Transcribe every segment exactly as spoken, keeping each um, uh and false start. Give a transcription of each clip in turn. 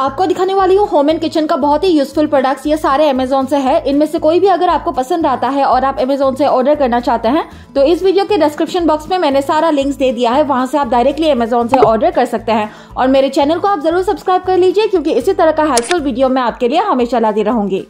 आपको दिखाने वाली हूँ होम एंड किचन का बहुत ही यूजफुल प्रोडक्ट्स। ये सारे अमेजोन से है। इनमें से कोई भी अगर आपको पसंद आता है और आप अमेजोन से ऑर्डर करना चाहते हैं तो इस वीडियो के डिस्क्रिप्शन बॉक्स में मैंने सारा लिंक्स दे दिया है, वहाँ से आप डायरेक्टली अमेजोन से ऑर्डर कर सकते हैं। और मेरे चैनल को आप जरूर सब्सक्राइब कर लीजिए क्योंकि इसी तरह का हेल्पफुल वीडियो मैं आपके लिए हमेशा लाती रहूंगी।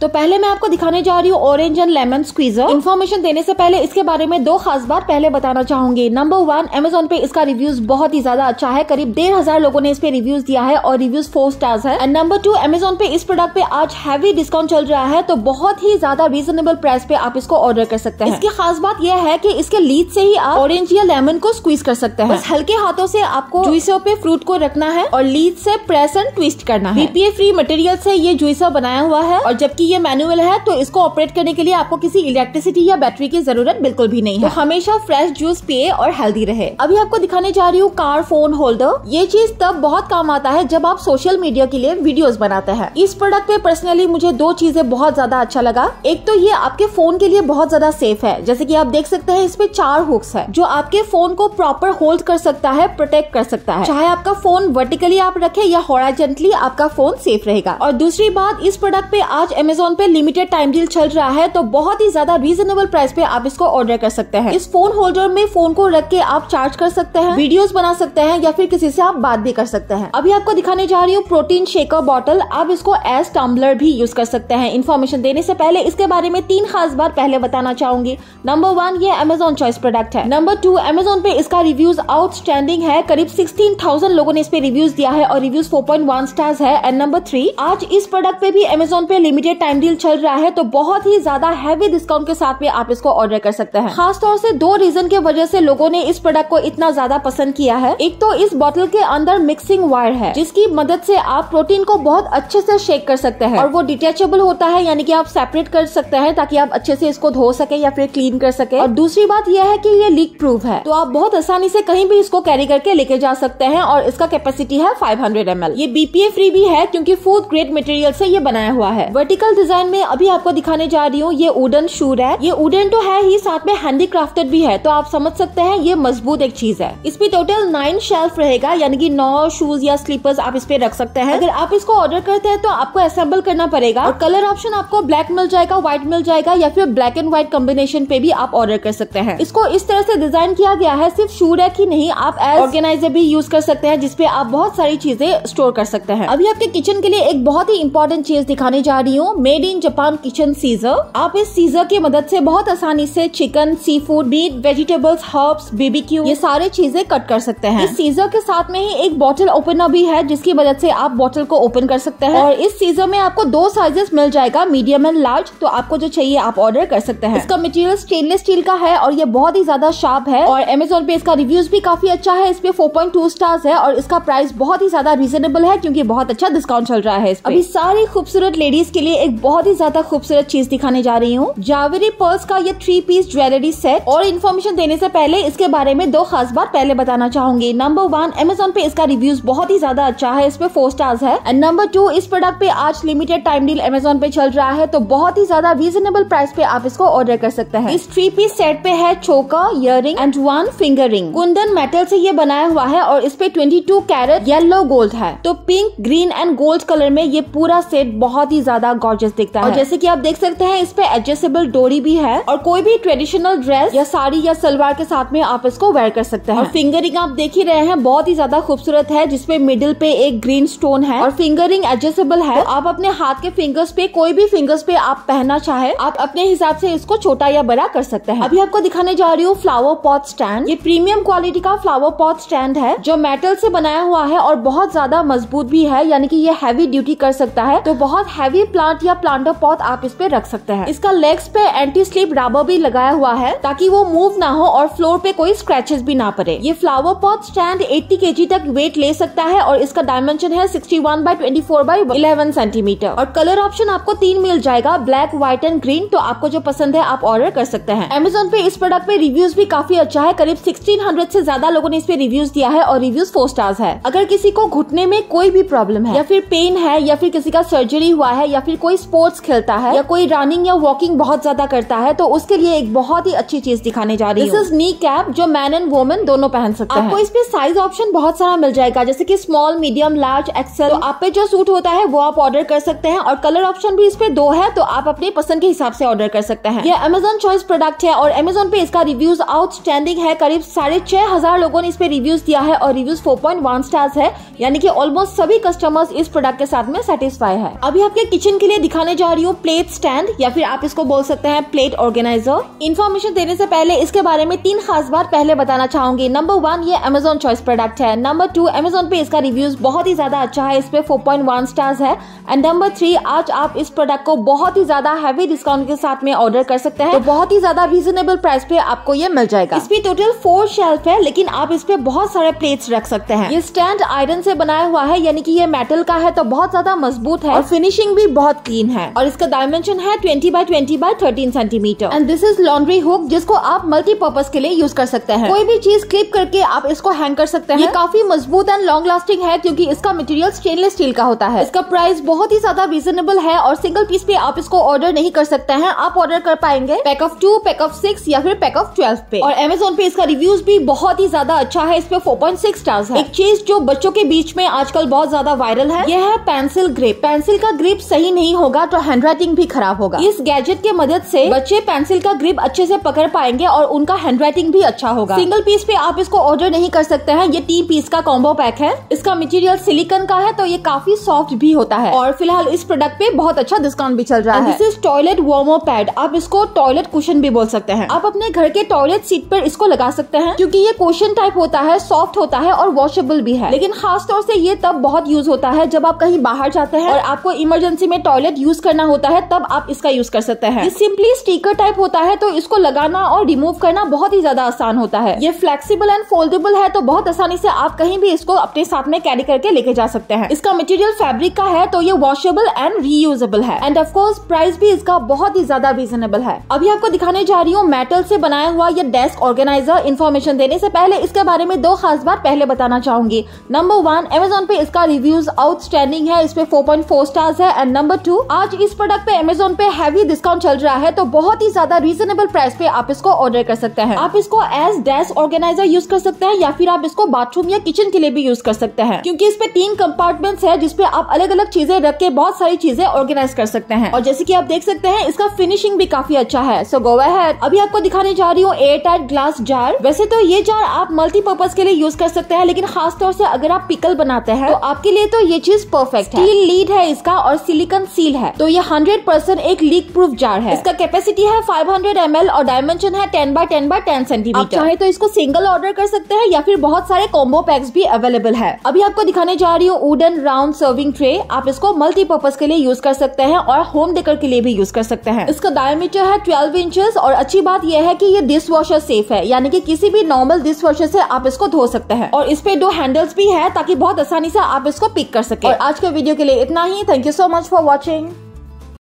तो पहले मैं आपको दिखाने जा रही हूँ orange and lemon squeezer. Information देने से पहले इसके बारे में दो खास बात पहले बताना चाहूंगी। नंबर वन, अमेजोन पे इसका रिव्यूज बहुत ही ज्यादा अच्छा है। करीब डेढ़ हजार लोगों ने इस पे रिव्यूज दिया है और रिव्यूज फोर स्टार्स है। एंड नंबर टू, अमेजोन पे इस प्रोडक्ट पे आज हैवी डिस्काउंट चल रहा है तो बहुत ही ज्यादा रीजनेबल प्राइस पे आप इसको ऑर्डर कर सकते हैं। इसकी खास बात यह है की इसके लीड से ही आप ऑरेंज या लेमन को स्क्वीज कर सकते हैं। बस हल्के हाथों से आपको जूसर पे फ्रूट को रखना है और लीड से प्रेस एंड ट्विस्ट करना है। बीपीए फ्री मटेरियल से ये जूसर बनाया हुआ है और जबकि ये मैनुअल है तो इसको ऑपरेट करने के लिए आपको किसी इलेक्ट्रिसिटी या बैटरी की जरूरत बिल्कुल भी नहीं है। तो हमेशा फ्रेश जूस पिए और हेल्दी रहे। अभी आपको दिखाने जा रही हूँ कार फोन होल्डर। ये चीज तब बहुत काम आता है जब आप सोशल मीडिया के लिए वीडियोस बनाते हैं। इस प्रोडक्ट पे पर्सनली मुझे दो चीजें बहुत ज्यादा अच्छा लगा। एक तो ये आपके फोन के लिए बहुत ज्यादा सेफ है। जैसे की आप देख सकते हैं इसमें चार हुक्स है जो आपके फोन को प्रॉपर होल्ड कर सकता है, प्रोटेक्ट कर सकता है। चाहे आपका फोन वर्टिकली आप रखे या हॉरिजॉन्टली, आपका फोन सेफ रहेगा। और दूसरी बात, इस प्रोडक्ट पे आज अमेजोन पे लिमिटेड टाइम डील चल रहा है तो बहुत ही ज्यादा रीजनेबल प्राइस पे आप इसको ऑर्डर कर सकते हैं। इस फोन होल्डर में फोन को रख के आप चार्ज कर सकते हैं, वीडियोस बना सकते हैं या फिर किसी से आप बात भी कर सकते हैं। अभी आपको दिखाने जा रही हूँ प्रोटीन शेकर बॉटल। आप इसको एज टम्बलर भी यूज कर सकते हैं। इन्फॉर्मेशन देने से पहले इसके बारे में तीन खास बात पहले बताना चाहूंगी। नंबर वन, ये अमेजोन चॉइस प्रोडक्ट है। नंबर टू, अमेजोन पे इसका रिव्यूज आउटस्टैंडिंग है। करीब सिक्सटीन थाउजेंड लोगों ने इस पे रिव्यूज दिया है और reviews four point one stars है। एंड नंबर थ्री, आज इस प्रोडक्ट पे भी अमेजोन पे लिमिटेड टाइम डील चल रहा है तो बहुत ही ज्यादा हैवी डिस्काउंट के साथ में आप इसको ऑर्डर कर सकते हैं। खास तौर से दो रीजन के वजह से लोगों ने इस प्रोडक्ट को इतना ज्यादा पसंद किया है। एक तो इस बोतल के अंदर मिक्सिंग वायर है जिसकी मदद से आप प्रोटीन को बहुत अच्छे से शेक कर सकते हैं और वो डिटेचेबल होता है, यानी कि आप सेपरेट कर सकते हैं ताकि आप अच्छे से इसको धो सके या फिर क्लीन कर सके। और दूसरी बात यह है कि ये लीक प्रूफ है तो आप बहुत आसानी से कहीं भी इसको कैरी करके लेके जा सकते हैं। और इसका कैपेसिटी है फाइव हंड्रेड एम एल। ये बीपीए फ्री भी है क्योंकि फूड ग्रेड मटेरियल से ये बनाया हुआ है। वर्टिकल डिजाइन में अभी आपको दिखाने जा रही हूँ ये वुडन शू है। ये वुडन तो है ही, साथ में हैंडीक्राफ्टेड भी है तो आप समझ सकते हैं ये मजबूत एक चीज है। इस पे टोटल नाइन शेल्फ रहेगा, यानी कि नौ शूज या स्लीपर्स आप इस पे रख सकते हैं। अगर आप इसको ऑर्डर करते हैं तो आपको असेंबल करना पड़ेगा। और कलर ऑप्शन आपको ब्लैक मिल जाएगा, व्हाइट मिल जाएगा या फिर ब्लैक एंड व्हाइट कॉम्बिनेशन पे भी आप ऑर्डर कर सकते हैं। इसको इस तरह से डिजाइन किया गया है। सिर्फ शू रैक ही नहीं, आप ऑर्गेनाइजर भी यूज कर सकते हैं जिसपे आप बहुत सारी चीजें स्टोर कर सकते हैं। अभी आपके किचन के लिए एक बहुत ही इंपॉर्टेंट चीज दिखाने जा रही हूँ, made in Japan kitchen scissor. आप इस सीजर की मदद से बहुत आसानी से chicken, sea food, meat, vegetables, herbs, BBQ, ये सारे चीजें कट कर सकते हैं। इस सीजर के साथ में ही एक बॉटल ओपनर भी है जिसकी मदद से आप बॉटल को ओपन कर सकते हैं। और इस सीजर में आपको दो साइजेस मिल जाएगा, मीडियम एंड लार्ज, तो आपको जो चाहिए आप ऑर्डर कर सकते हैं। इसका मटेरियल स्टेनलेस स्टील का है और ये बहुत ही ज्यादा शार्प है। और अमेजोन पे इसका रिव्यूज भी काफी अच्छा है। इस पे फोर पॉइंट टू स्टार्स है और इसका प्राइस बहुत ही ज्यादा रीजनेबल है क्योंकि बहुत अच्छा डिस्काउंट चल रहा है। अभी सारी खूबसूरत लेडीज के लिए एक बहुत ही ज्यादा खूबसूरत चीज दिखाने जा रही हूँ, जावेरी पर्ल्स का ये थ्री पीस ज्वेलरी सेट। और इन्फॉर्मेशन देने से पहले इसके बारे में दो खास बात पहले बताना चाहूंगी। नंबर वन, अमेजोन पे इसका रिव्यूज बहुत ही ज्यादा अच्छा है, इस पे फोर स्टार्स है। एंड नंबर टू, इस प्रोडक्ट पे आज लिमिटेड टाइम डील अमेजोन पे चल रहा है तो बहुत ही ज्यादा रीजनेबल प्राइस पे आप इसको ऑर्डर कर सकते हैं। इस थ्री पीस सेट पे है choker, ear ring and one finger ring. Kundan metal से ये बनाया हुआ है और इस पे twenty two carat yellow gold है तो pink, green and gold colour में ये पूरा सेट बहुत ही ज्यादा गॉर्जियस दिखता है। और जैसे कि आप देख सकते हैं इस पे एडजस्टेबल डोरी भी है और कोई भी ट्रेडिशनल ड्रेस या साड़ी या सलवार के साथ में आप इसको वेयर कर सकते हैं। और फिंगरिंग आप देख ही रहे हैं बहुत ही ज्यादा खूबसूरत है जिसपे मिडिल पे एक ग्रीन स्टोन है और फिंगरिंग एडजस्टेबल है। तो आप अपने हाथ के फिंगर्स पे, कोई भी फिंगर्स पे आप पहनना चाहे, आप अपने हिसाब से इसको छोटा या बड़ा कर सकते हैं। अभी आपको दिखाने जा रही हूँ फ्लावर पॉट स्टैंड। ये प्रीमियम क्वालिटी का फ्लावर पॉट स्टैंड है जो मेटल से बनाया हुआ है और बहुत ज्यादा मजबूत भी है, यानी कि ये हैवी ड्यूटी कर सकता है। तो बहुत हैवी प्लांट या प्लांटर पॉट आप इस पे रख सकते हैं। इसका लेग्स पे एंटी स्लिप रबर भी लगाया हुआ है ताकि वो मूव ना हो और फ्लोर पे कोई स्क्रैचेस भी ना पड़े। ये फ्लावर पॉट स्टैंड अस्सी केजी तक वेट ले सकता है और इसका डायमेंशन है sixty one by twenty four by eleven centimetre. और कलर ऑप्शन आपको तीन मिल जाएगा, ब्लैक, व्हाइट एंड ग्रीन। तो आपको जो पसंद है आप ऑर्डर कर सकते हैं। अमेजोन पे इस प्रोडक्ट पे रिव्यूज भी काफी अच्छा है। करीब सिक्सटीन हंड्रेड से ज्यादा लोगों ने इस पे रिव्यूज दिया है और रिव्यूज फोर स्टार्स है। अगर किसी को घुटने में कोई भी प्रॉब्लम है या फिर पेन है या फिर किसी का सर्जरी हुआ है या फिर कोई स्पोर्ट्स खेलता है या कोई रनिंग या वॉकिंग बहुत ज्यादा करता है तो उसके लिए एक बहुत ही अच्छी चीज दिखाने जा रही है। दिस इज नी कैप जो मैन एंड वुमेन दोनों पहन सकते हैं। आपको इसमें साइज ऑप्शन बहुत सारा मिल जाएगा जैसे कि स्मॉल, मीडियम, लार्ज, एक्सेल। तो आप पे जो सूट होता है वो आप ऑर्डर कर सकते हैं और कलर ऑप्शन भी इस पे दो है तो आप अपने पसंद के हिसाब से ऑर्डर कर सकते हैं। ये अमेजोन चॉइस प्रोडक्ट है और अमेजोन पे इसका रिव्यूज आउटस्टैंडिंग है। करीब साढ़े छह हजार लोगों ने इस पे रिव्यूज दिया है और reviews four point one stars है यानी कि ऑलमोस्ट सभी कस्टमर्स इस प्रोडक्ट के साथ में सेटिस्फाई है। अभी आपके किचन के लिए दिखाने जा रही हूँ प्लेट स्टैंड या फिर आप इसको बोल सकते हैं प्लेट ऑर्गेनाइजर। इन्फॉर्मेशन देने से पहले इसके बारे में तीन खास बात पहले बताना चाहूंगी। नंबर वन, ये अमेजोन चॉइस प्रोडक्ट है। नंबर टू, अमेजोन पे इसका रिव्यूज बहुत ही ज्यादा अच्छा है, इस पे फोर पॉइंट वन स्टार्स है। एंड नंबर थ्री, आज आप इस प्रोडक्ट को बहुत ही ज्यादा हैवी डिस्काउंट के साथ में ऑर्डर कर सकते हैं तो बहुत ही ज्यादा रीजनेबल प्राइस पे आपको ये मिल जाएगा। इसमें टोटल फोर शेल्फ है लेकिन आप इस पे बहुत सारे प्लेट्स रख सकते हैं। ये स्टैंड आयरन से बनाया हुआ है यानी कि ये मेटल का है तो बहुत ज्यादा मजबूत है और फिनिशिंग भी बहुत क्लीन है और इसका डायमेंशन है twenty by twenty by thirteen centimetre. And this is laundry hook जिसको आप मल्टीपर्पज के लिए यूज कर सकते हैं। कोई भी चीज क्लिप करके आप इसको हैंग कर सकते हैं। ये काफी मजबूत एंड लॉन्ग लास्टिंग है क्योंकि इसका मटेरियल स्टेनलेस स्टील का होता है। इसका प्राइस बहुत ही ज्यादा रीजनेबल है और सिंगल पीस पे आप इसको ऑर्डर नहीं कर सकते हैं, आप ऑर्डर कर पाएंगे pack of two, pack of six या फिर पैक ऑफ ट्वेल्व पे। और अमेजोन पे इसका रिव्यूज भी बहुत ही ज्यादा अच्छा है, इस पे फोर पॉइंट सिक्स स्टार्स है। एक चीज जो बच्चों के बीच में आजकल बहुत ज्यादा वायरल है यह है पेंसिल ग्रिप। पेंसिल का ग्रिप सही नहीं होगा तो हैंड राइटिंग भी खराब होगा। इस गैजेट के मदद से बच्चे पेंसिल का ग्रिप अच्छे से पकड़ पाएंगे और उनका हैंड राइटिंग भी अच्छा होगा। सिंगल पीस पे आप इसको ऑर्डर नहीं कर सकते हैं। ये तीन पीस का कॉम्बो पैक है। इसका मटेरियल सिलिकॉन का है तो ये काफी सॉफ्ट भी होता है और फिलहाल इस प्रोडक्ट पे बहुत अच्छा डिस्काउंट भी चल रहा है। This is toilet warmer pad, आप इसको टॉयलेट कुशन भी बोल सकते हैं। आप अपने घर के टॉयलेट सीट पर इसको लगा सकते हैं क्योंकि ये कुशन टाइप होता है, सॉफ्ट होता है और वॉशेबल भी है। लेकिन खास तौर से ये तब बहुत यूज होता है जब आप कहीं बाहर जाते हैं और आपको इमरजेंसी में टॉयलेट यूज करना होता है, तब आप इसका यूज कर सकते हैं। ये सिंपली स्टिकर टाइप होता है तो इसको लगाना और रिमूव करना बहुत ही ज्यादा आसान होता है। ये फ्लेक्सिबल एंड फोल्डेबल है तो बहुत आसानी से आप कहीं भी इसको अपने साथ में कैरी करके लेके जा सकते हैं। इसका मटेरियल फैब्रिक का है तो ये वॉशेबल एंड रीयूजेबल है। एंड ऑफ कोर्स प्राइस भी इसका बहुत ही ज्यादा रीजनेबल है। अभी आपको दिखाने जा रही हूँ मेटल से बनाया हुआ ये डेस्क ऑर्गेनाइजर। इन्फॉर्मेशन देने से पहले इसके बारे में दो खास बात पहले बताना चाहूंगी। नंबर वन, अमेजोन पे इसका रिव्यूज आउटस्टैंडिंग है, इस पे फोर पॉइंट फोर स्टार्स है। एंड नंबर टू, आज इस प्रोडक्ट पे अमेजोन पे हैवी डिस्काउंट चल रहा है तो बहुत ही ज्यादा रीजनेबल प्राइस पे आप इसको ऑर्डर कर सकते हैं। आप इसको एज डेस्क ऑर्गेनाइजर यूज कर सकते हैं या फिर आप इसको बाथरूम या किचन के लिए भी यूज कर सकते हैं क्योंकि इस पे तीन कंपार्टमेंट्स है जिसपे आप अलग अलग चीजें रख के बहुत सारी चीजें ऑर्गेनाइज कर सकते हैं। और जैसे कि आप देख सकते हैं इसका फिनिशिंग भी काफी अच्छा है। So go ahead. अभी आपको दिखाने जा रही हूँ एयर टाइट ग्लास जार। वैसे तो ये जार आप मल्टीपर्पज के लिए यूज कर सकते हैं लेकिन खास तौर से अगर आप पिकल बनाते हैं तो आपके लिए तो ये चीज परफेक्ट है। स्टील लीड है इसका और सिलिकॉन सील है तो ये हंड्रेड परसेंट एक लीक प्रूफ जार है। इसका कैपेसिटी है फाइव हंड्रेड एम एल और डायमेंशन है ten by ten by ten centimetre. आप चाहे तो इसको सिंगल ऑर्डर कर सकते हैं या फिर बहुत सारे कॉम्बो पैक्स भी अवेलेबल है। अभी आपको दिखाने जा रही हूँ वुडन राउंड सर्विंग ट्रे। आप इसको मल्टीपर्पज के लिए यूज कर सकते हैं और होम डेकर के लिए भी यूज कर सकते हैं। इसका डायमीटर है ट्वेल्व इंचेस और अच्छी बात यह है कि ये डिश वॉशर सेफ है यानी कि किसी भी नॉर्मल डिश वॉशर से आप इसको धो सकते हैं और इस पे दो हैंडल्स भी है ताकि बहुत आसानी से आप इसको पिक कर सके। और आज के वीडियो के लिए इतना ही। Thank you so much for watching.